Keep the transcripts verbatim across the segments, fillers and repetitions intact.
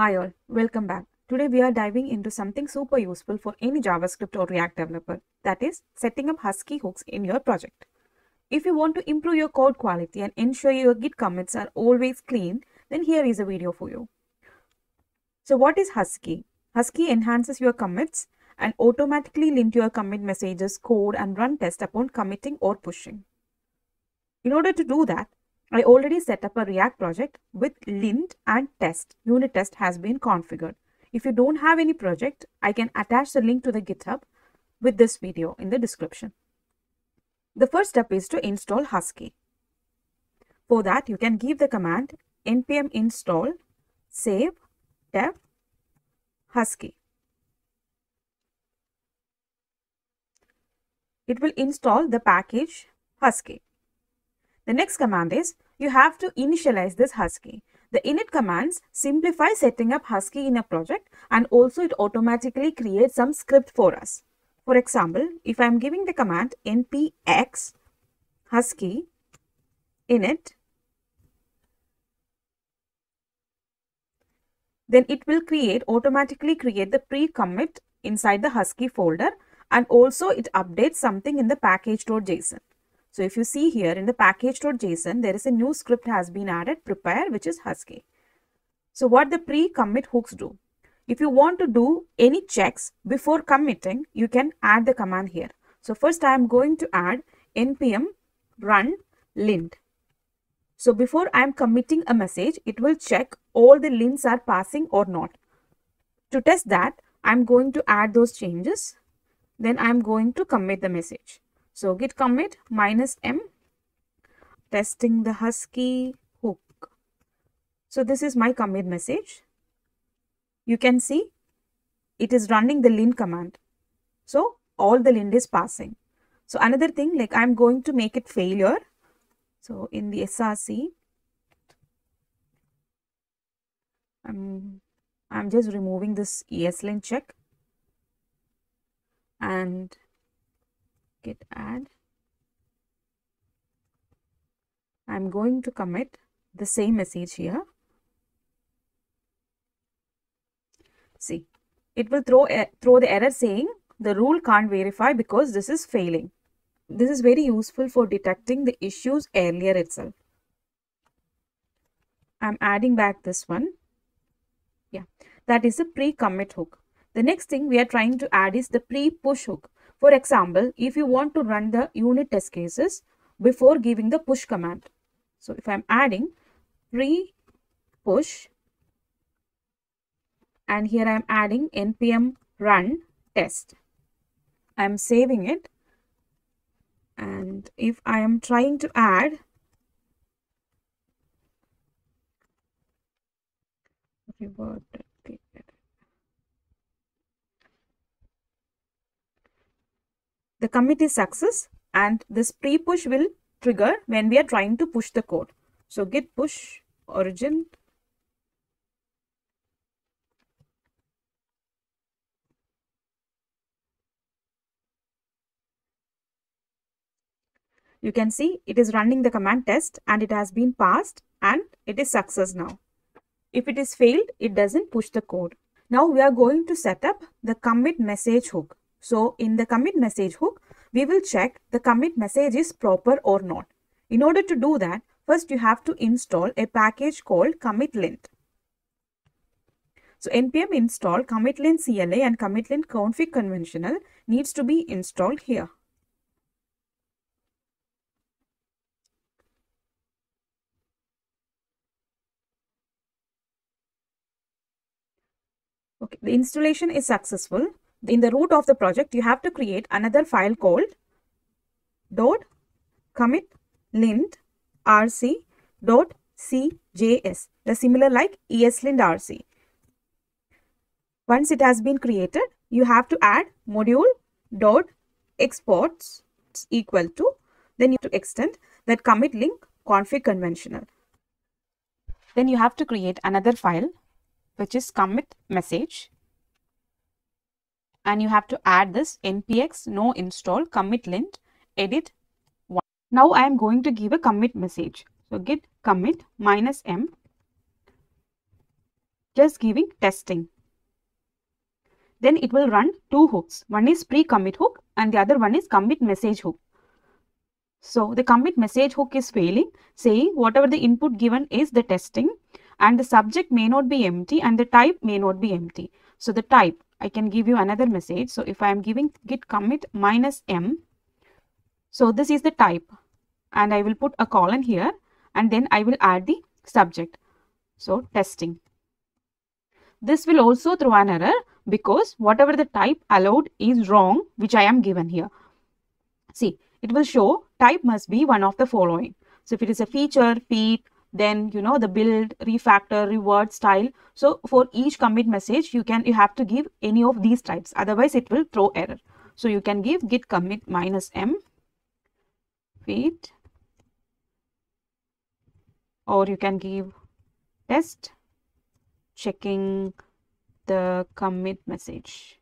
Hi all, welcome back. Today we are diving into something super useful for any JavaScript or React developer, that is setting up Husky hooks in your project. If you want to improve your code quality and ensure your Git commits are always clean, then here is a video for you. So what is Husky? Husky enhances your commits and automatically links your commit messages, code and run tests upon committing or pushing. In order to do that, I already set up a React project with lint and test. Unit test has been configured. If you don't have any project, I can attach the link to the GitHub with this video in the description. The first step is to install Husky. For that, you can give the command npm install save dev husky. It will install the package Husky. The next command is, you have to initialize this Husky. The init commands simplify setting up Husky in a project, and also it automatically creates some script for us. For example, if I am giving the command npx Husky init, then it will create automatically create the pre-commit inside the Husky folder, and also it updates something in the package dot J S O N. So if you see here in the package dot J S O N, there is a new script has been added, prepare, which is Husky. So what the pre-commit hooks do? If you want to do any checks before committing, you can add the command here. So first I am going to add npm run lint. So before I am committing a message, it will check all the lints are passing or not. To test that, I am going to add those changes. Then I am going to commit the message. So git commit minus m, testing the Husky hook. So this is my commit message. You can see it is running the lint command. So all the lint is passing. So another thing, like I'm going to make it failure. So in the S R C, I'm, I'm just removing this eslint check. And git add, I'm going to commit the same message here. See, it will throw er throw the error saying the rule can't verify because this is failing. This is very useful for detecting the issues earlier itself. I'm adding back this one. Yeah, that is the pre-commit hook. The next thing we are trying to add is the pre-push hook. For example, if you want to run the unit test cases before giving the push command. So if I'm adding pre-push, and here I'm adding npm run test. I'm saving it. And if I am trying to add, reward. The commit is success, and this pre-push will trigger when we are trying to push the code. So git push origin. You can see it is running the command test and it has been passed and it is success now. If it is failed, it doesn't push the code. Now we are going to set up the commit message hook. So in the commit message hook, we will check the commit message is proper or not. In order to do that, first you have to install a package called commitlint. So npm install commitlint C L A and commitlint config conventional needs to be installed here. Okay, the installation is successful. In the root of the project, you have to create another file called dot commitlint dash r c dot c j s, the similar like eslint dash r c. Once it has been created, you have to add module dot exports equal to, then you have to extend that commit link config conventional. Then you have to create another file which is commit message. And you have to add this npx no install commitlint edit one. Now I am going to give a commit message. So git commit minus m, just giving testing. Then it will run two hooks. One is pre-commit hook and the other one is commit message hook. So the commit message hook is failing, saying whatever the input given is the testing, and the subject may not be empty and the type may not be empty. So the type, I can give you another message. So if I am giving git commit minus m, so this is the type, and I will put a colon here and then I will add the subject. So testing. This will also throw an error because whatever the type allowed is wrong, which I am given here. See, it will show type must be one of the following. So if it is a feature, feat, then you know the build, refactor, reward, style. So for each commit message, you can you have to give any of these types. Otherwise, it will throw error. So you can give git commit minus m, feat, or you can give test, checking the commit message.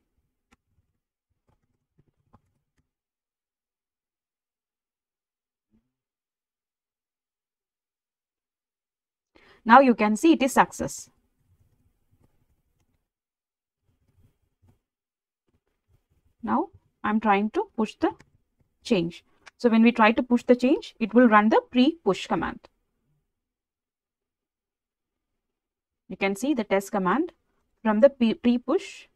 Now you can see it is success. Now I'm trying to push the change. So when we try to push the change, it will run the pre-push command. You can see the test command from the pre-push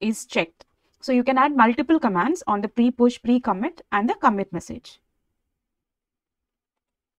is checked. So you can add multiple commands on the pre-push, pre-commit and the commit message.